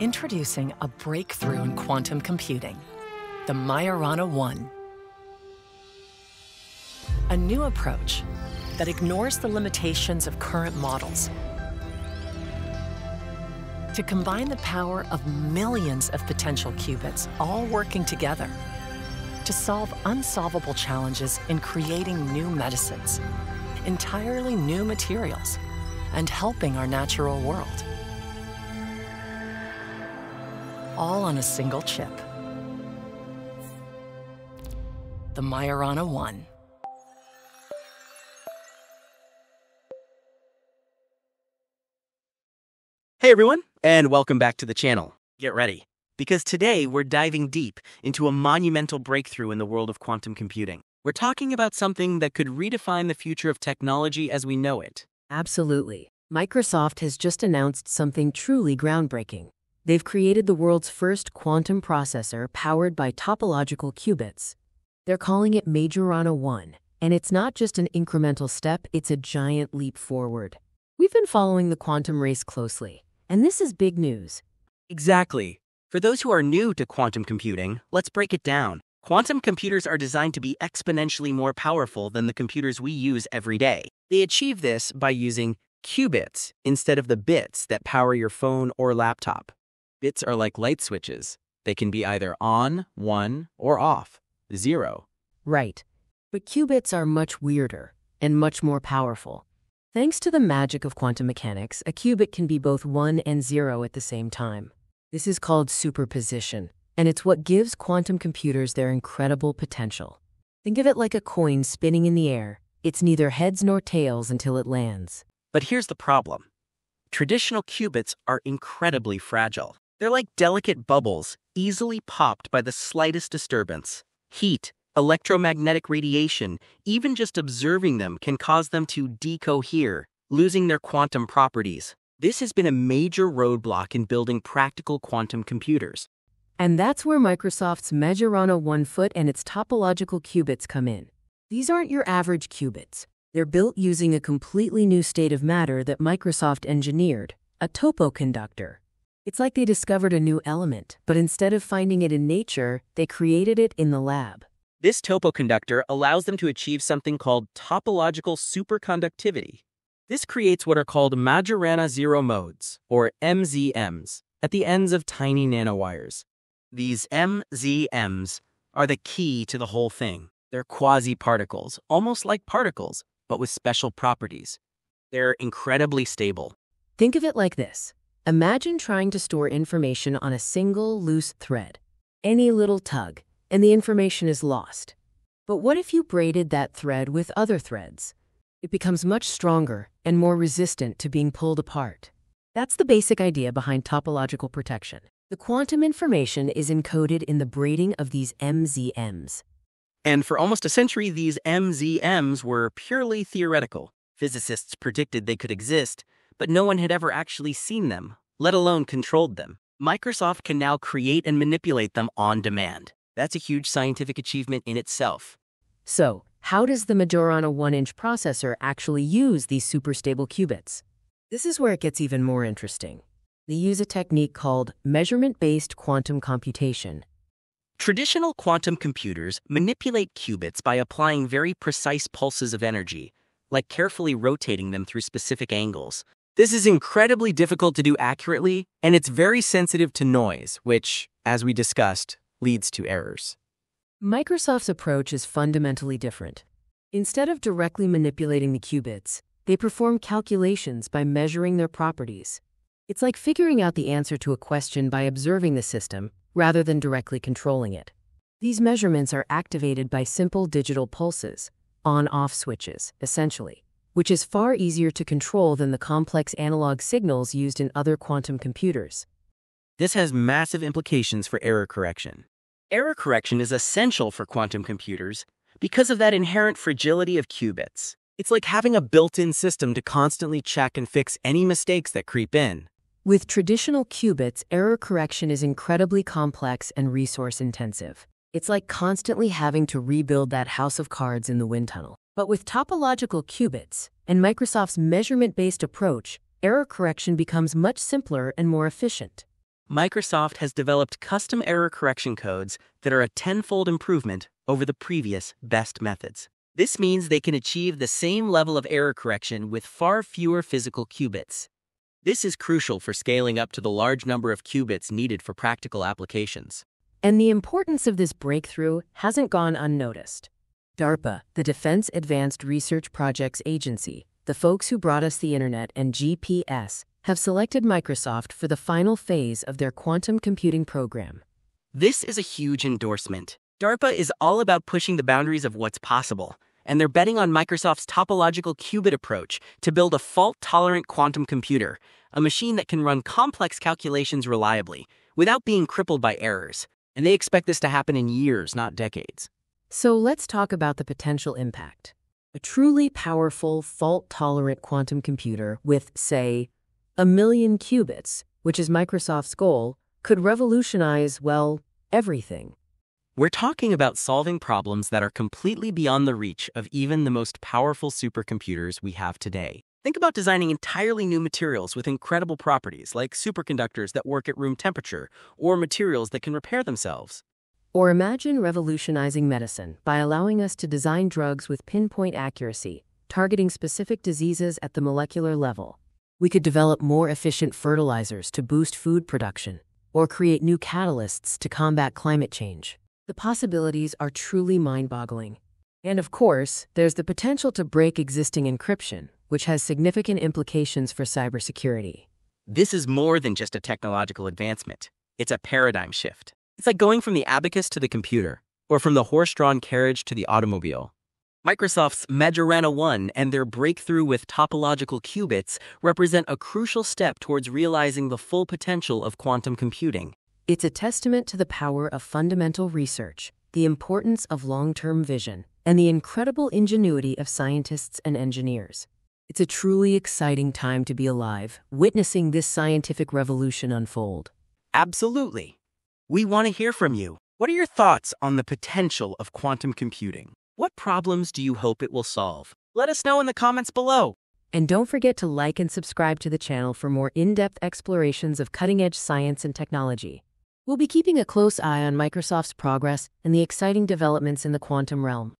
Introducing a breakthrough in quantum computing, the Majorana One. A new approach that ignores the limitations of current models to combine the power of millions of potential qubits, all working together to solve unsolvable challenges in creating new medicines, entirely new materials, and helping our natural world. All on a single chip. The Majorana One. Hey everyone, and welcome back to the channel. Get ready, because today we're diving deep into a monumental breakthrough in the world of quantum computing. We're talking about something that could redefine the future of technology as we know it. Absolutely. Microsoft has just announced something truly groundbreaking. They've created the world's first quantum processor powered by topological qubits. They're calling it Majorana One, and it's not just an incremental step, it's a giant leap forward. We've been following the quantum race closely, and this is big news. Exactly. For those who are new to quantum computing, let's break it down. Quantum computers are designed to be exponentially more powerful than the computers we use every day. They achieve this by using qubits instead of the bits that power your phone or laptop. Bits are like light switches. They can be either on, 1, or off, 0. Right. But qubits are much weirder and much more powerful. Thanks to the magic of quantum mechanics, a qubit can be both 1 and 0 at the same time. This is called superposition, and it's what gives quantum computers their incredible potential. Think of it like a coin spinning in the air. It's neither heads nor tails until it lands. But here's the problem. Traditional qubits are incredibly fragile. They're like delicate bubbles, easily popped by the slightest disturbance. Heat, electromagnetic radiation, even just observing them can cause them to decohere, losing their quantum properties. This has been a major roadblock in building practical quantum computers. And that's where Microsoft's Majorana One and its topological qubits come in. These aren't your average qubits. They're built using a completely new state of matter that Microsoft engineered, a topoconductor. It's like they discovered a new element, but instead of finding it in nature, they created it in the lab. This topoconductor allows them to achieve something called topological superconductivity. This creates what are called Majorana Zero Modes, or MZMs, at the ends of tiny nanowires. These MZMs are the key to the whole thing. They're quasi-particles, almost like particles, but with special properties. They're incredibly stable. Think of it like this. Imagine trying to store information on a single loose thread. Any little tug, and the information is lost. But what if you braided that thread with other threads? It becomes much stronger and more resistant to being pulled apart. That's the basic idea behind topological protection. The quantum information is encoded in the braiding of these MZMs. And for almost a century, these MZMs were purely theoretical. Physicists predicted they could exist, but no one had ever actually seen them, let alone controlled them. Microsoft can now create and manipulate them on demand. That's a huge scientific achievement in itself. So, how does the Majorana 1-inch processor actually use these superstable qubits? This is where it gets even more interesting. They use a technique called measurement-based quantum computation. Traditional quantum computers manipulate qubits by applying very precise pulses of energy, like carefully rotating them through specific angles. This is incredibly difficult to do accurately, and it's very sensitive to noise, which, as we discussed, leads to errors. Microsoft's approach is fundamentally different. Instead of directly manipulating the qubits, they perform calculations by measuring their properties. It's like figuring out the answer to a question by observing the system, rather than directly controlling it. These measurements are activated by simple digital pulses, on-off switches, essentially, which is far easier to control than the complex analog signals used in other quantum computers. This has massive implications for error correction. Error correction is essential for quantum computers because of that inherent fragility of qubits. It's like having a built-in system to constantly check and fix any mistakes that creep in. With traditional qubits, error correction is incredibly complex and resource-intensive. It's like constantly having to rebuild that house of cards in the wind tunnel. But with topological qubits and Microsoft's measurement-based approach, error correction becomes much simpler and more efficient. Microsoft has developed custom error correction codes that are a tenfold improvement over the previous best methods. This means they can achieve the same level of error correction with far fewer physical qubits. This is crucial for scaling up to the large number of qubits needed for practical applications. And the importance of this breakthrough hasn't gone unnoticed. DARPA, the Defense Advanced Research Projects Agency, the folks who brought us the internet and GPS, have selected Microsoft for the final phase of their quantum computing program. This is a huge endorsement. DARPA is all about pushing the boundaries of what's possible, and they're betting on Microsoft's topological qubit approach to build a fault-tolerant quantum computer, a machine that can run complex calculations reliably without being crippled by errors. And they expect this to happen in years, not decades. So let's talk about the potential impact. A truly powerful fault-tolerant quantum computer with, say, 1 million qubits, which is Microsoft's goal, could revolutionize, well, everything. We're talking about solving problems that are completely beyond the reach of even the most powerful supercomputers we have today. Think about designing entirely new materials with incredible properties, like superconductors that work at room temperature, or materials that can repair themselves. Or imagine revolutionizing medicine by allowing us to design drugs with pinpoint accuracy, targeting specific diseases at the molecular level. We could develop more efficient fertilizers to boost food production, or create new catalysts to combat climate change. The possibilities are truly mind-boggling. And of course, there's the potential to break existing encryption, which has significant implications for cybersecurity. This is more than just a technological advancement. It's a paradigm shift. It's like going from the abacus to the computer, or from the horse-drawn carriage to the automobile. Microsoft's Majorana One and their breakthrough with topological qubits represent a crucial step towards realizing the full potential of quantum computing. It's a testament to the power of fundamental research, the importance of long-term vision, and the incredible ingenuity of scientists and engineers. It's a truly exciting time to be alive, witnessing this scientific revolution unfold. Absolutely. We want to hear from you. What are your thoughts on the potential of quantum computing? What problems do you hope it will solve? Let us know in the comments below. And don't forget to like and subscribe to the channel for more in-depth explorations of cutting-edge science and technology. We'll be keeping a close eye on Microsoft's progress and the exciting developments in the quantum realm.